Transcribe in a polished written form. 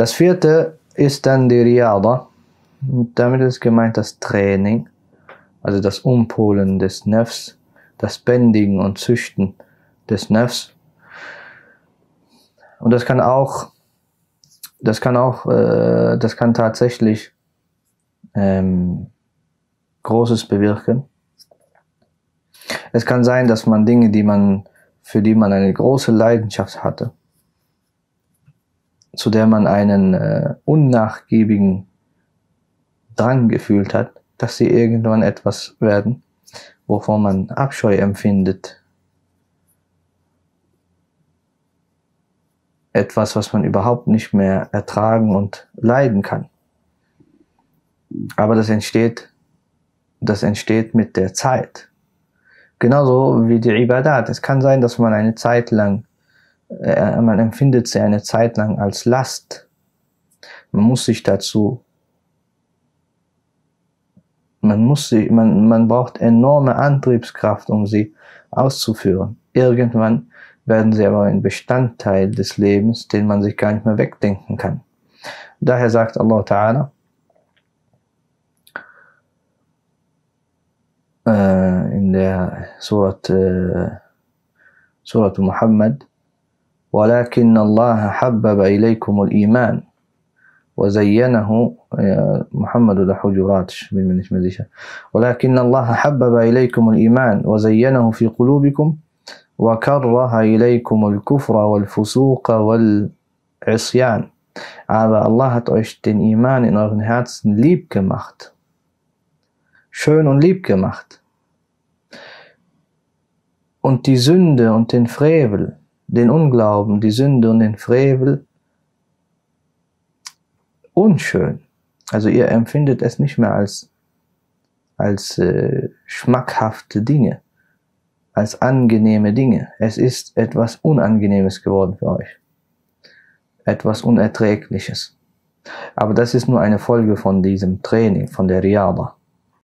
Das vierte ist dann die Riyada. Und damit ist gemeint das Training, also das Umpolen des Nefs, das Bändigen und Züchten des Nefs. Und das kann tatsächlich Großes bewirken. Es kann sein, dass man Dinge, für die man eine große Leidenschaft hatte, zu der man einen unnachgiebigen Drang gefühlt hat, dass sie irgendwann etwas werden, wovon man Abscheu empfindet. Etwas, was man überhaupt nicht mehr ertragen und leiden kann. Aber das entsteht mit der Zeit. Genauso wie die Ibadat. Es kann sein, dass man eine Zeit lang, man empfindet sie eine Zeit lang als Last. Man braucht enorme Antriebskraft, um sie auszuführen. Irgendwann werden sie aber ein Bestandteil des Lebens, den man sich gar nicht mehr wegdenken kann. Daher sagt Allah Ta'ala in der Surat Muhammad: وَلَكِنَّ اللَّهَ حَبَّبَ إِلَيْكُمُ الْإِيمَانِ وَزَيَّنَهُ محمد الحجرات من مش مزيشة ولكن الله حبب إليكم الإيمان وزينه في قلوبكم وكره إليكم الكفر والفسوق والعصيان. Aber Allah hat euch den Iman in euren Herzen lieb gemacht, schön und lieb gemacht, und die Sünde und den Frevel, den Unglauben, die Sünde und den Frevel unschön. Also ihr empfindet es nicht mehr als schmackhafte Dinge, als angenehme Dinge. Es ist etwas Unangenehmes geworden für euch, etwas Unerträgliches. Aber das ist nur eine Folge von diesem Training, von der Riyada.